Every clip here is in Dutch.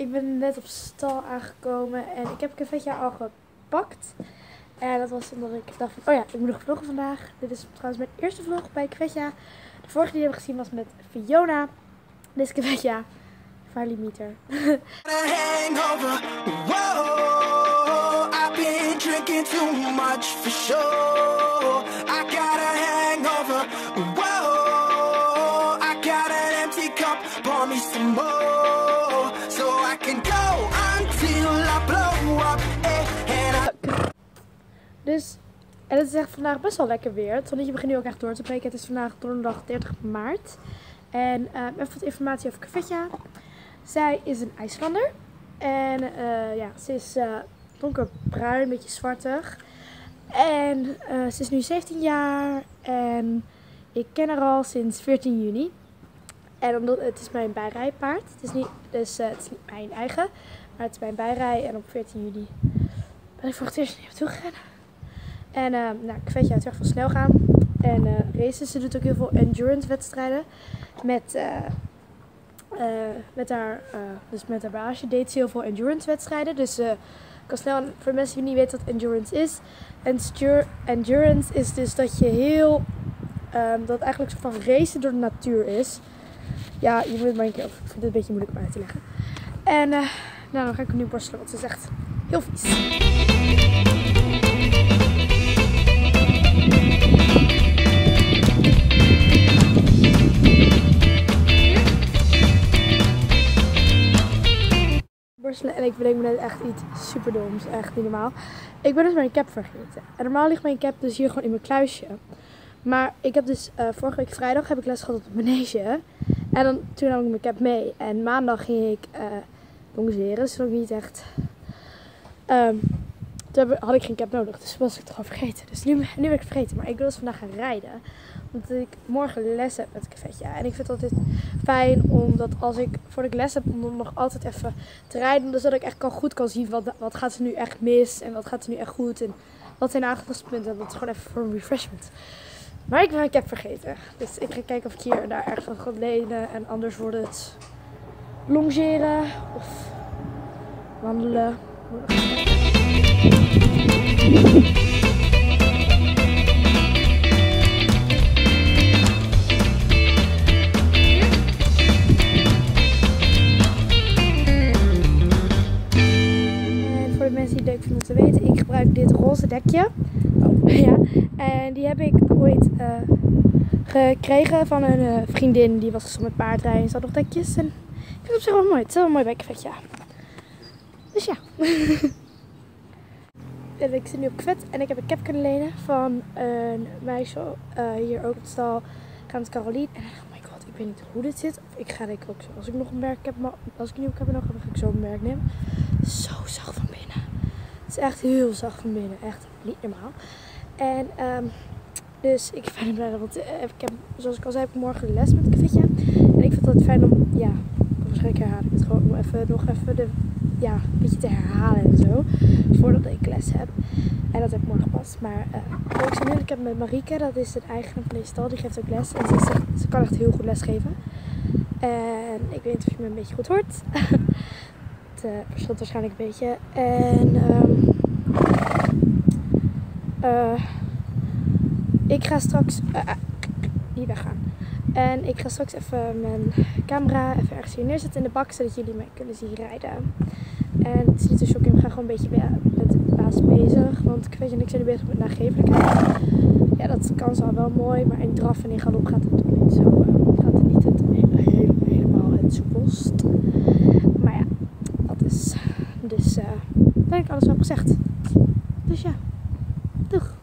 Ik ben net op stal aangekomen en ik heb Kvedja al gepakt. En dat was omdat ik dacht van, oh ja, ik moet nog vloggen vandaag. Dit is trouwens mijn eerste vlog bij Kvedja. De vorige die we hebben gezien was met Fiona. Dit is Kvedja, Farley Meter. Dus, en het is echt vandaag best wel lekker weer. Het zonnetje begint nu ook echt door te breken. Het is vandaag donderdag 30 maart. En even wat informatie over Kvedja. Zij is een IJslander. En ja, ze is donkerbruin, een beetje zwartig. En ze is nu 17 jaar. En ik ken haar al sinds 14 juni. En omdat, het is mijn bijrijpaard. Het is niet, dus het is niet mijn eigen. Maar het is mijn bijrij. En op 14 juni ben ik voor het eerst naartoe gegaan. En nou, Kvedja houdt erg van snel gaan. En races. Ze doet ook heel veel endurance wedstrijden. Met haar baasje deed ze heel veel endurance wedstrijden. Dus kan snel, voor mensen die niet weten wat endurance is. Endurance is dus dat je heel, dat eigenlijk soort van racen door de natuur is. Ja, je moet het maar een keer over. Ik vind het een beetje moeilijk om uit te leggen. En nou, dan ga ik hem nu borstelen, want het is echt heel vies. En ik bedenk me net echt iets super doms, echt niet normaal. Ik ben dus mijn cap vergeten. En normaal ligt mijn cap dus hier gewoon in mijn kluisje. Maar ik heb dus vorige week vrijdag heb ik les gehad op het manege. En dan, toen nam ik mijn cap mee. En maandag ging ik longeren, dus dat was ook niet echt... toen had ik geen cap nodig, dus was ik het gewoon vergeten. Dus nu ben ik het vergeten, maar ik wil dus vandaag gaan rijden. Omdat ik morgen les heb met Kvedja. En ik vind het altijd fijn, omdat als ik voor de les heb, om nog altijd even te rijden. Dus dat ik echt goed kan zien wat gaat ze nu echt mis en wat gaat ze nu echt goed. En wat zijn aangepaste punten. Dat is gewoon even voor een refreshment. Maar ik ben mijn cap vergeten. Dus ik ga kijken of ik hier en daar erg van ga lenen. En anders wordt het longeren of wandelen. Ik gebruik dit roze dekje. Oh, ja. En die heb ik ooit gekregen van een vriendin. Die was gestopt met paardrijden en ze had nog dekjes. En ik vind het op zich wel mooi. Het is wel een mooi bekkenvet, ja. Dus ja. En ik zit nu op Kvedja en ik heb een cap kunnen lenen van een meisje hier ook op de stal. Genaamd Carolien. En oh my god, ik weet niet hoe dit zit. Ik ga denk ik ook zo. Als ik nog een merk heb, als ik een nieuwe cap heb, dan ga ik zo een merk nemen. Zo zacht van binnen. Het is echt heel zacht van binnen. Echt niet normaal. En dus ik vind het blij, want ik heb, zoals ik al zei, heb ik morgen les met Kvedja. En ik vind het fijn om, ja, waarschijnlijk herhaal ik het gewoon, om even, een beetje te herhalen en zo. Voordat ik les heb. En dat heb ik morgen pas. Maar ook zo nu, ik heb met Marieke, dat is de eigenaar van deze stal, die geeft ook les. En ze kan echt heel goed lesgeven. En ik weet niet of je me een beetje goed hoort. Verschilt waarschijnlijk een beetje. En ik ga straks niet weggaan. En ik ga straks even mijn camera even ergens hier neerzetten in de bak, zodat jullie mij kunnen zien rijden. En het is niet zo shocking, we gaan gewoon een beetje met de baas bezig. Want Kvedja en ik zijn nu bezig met nagevelijkheid. Ja, dat kan zo wel mooi, maar in draf en in galop gaat het toch niet zo. Gaat het niet helemaal het soepelst. Maar ja. Dus dat heb ik alles wel gezegd. Dus ja, doeg!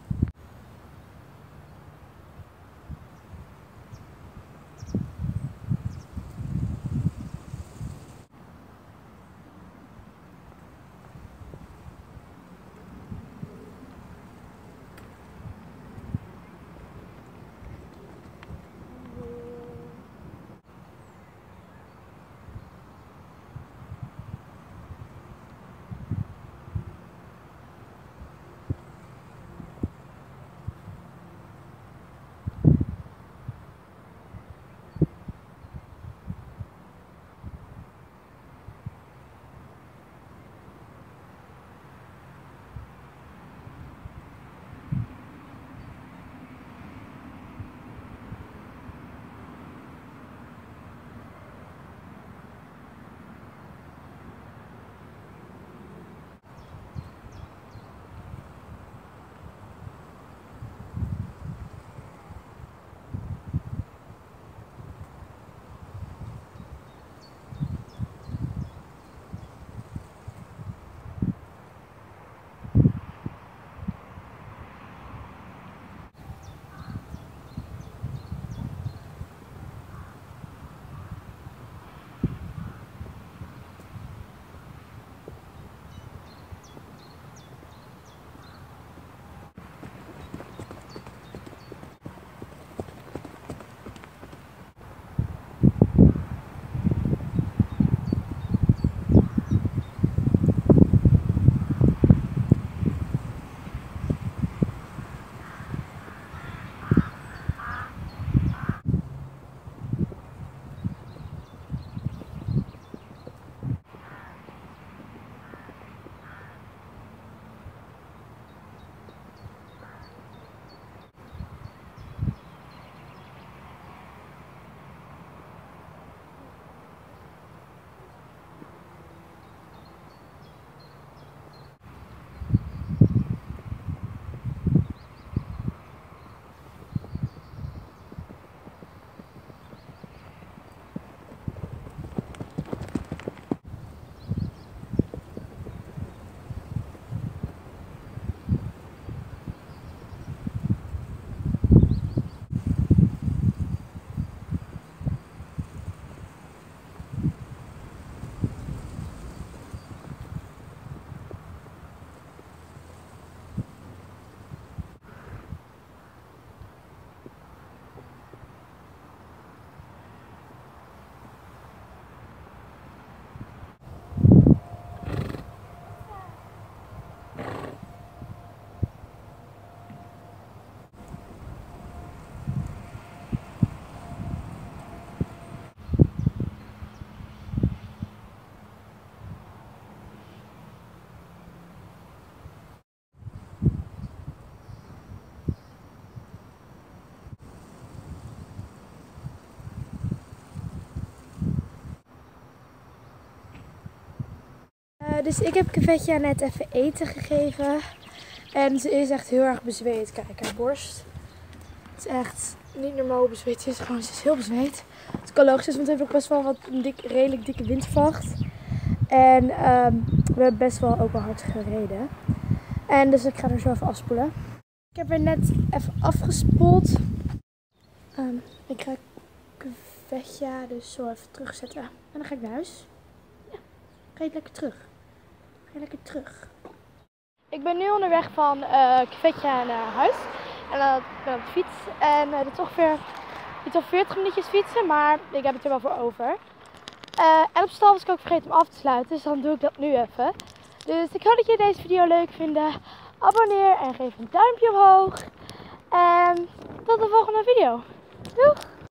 Dus ik heb Kvedja net even eten gegeven. En ze is echt heel erg bezweet. Kijk, haar borst. Het is echt niet normaal hoe bezweet ze is. Gewoon, ze is heel bezweet. Het kan logisch zijn, want we hebben ook best wel redelijk dikke wind verwacht. En we hebben best wel ook wel hard gereden. En dus ik ga er zo even afspoelen. Ik heb er net even afgespoeld. Ik ga Kvedja dus zo even terugzetten. En dan ga ik naar huis. Ja, ga je lekker terug. Ga je lekker terug. Ik ben nu onderweg van Kvedja naar huis. En dan ben ik op de fiets. En dat is ongeveer iets van 40 minuutjes fietsen. Maar ik heb het er wel voor over. En op stal was ik ook vergeten om af te sluiten. Dus dan doe ik dat nu even. Dus ik hoop dat jullie deze video leuk vinden. Abonneer en geef een duimpje omhoog. En tot de volgende video. Doeg!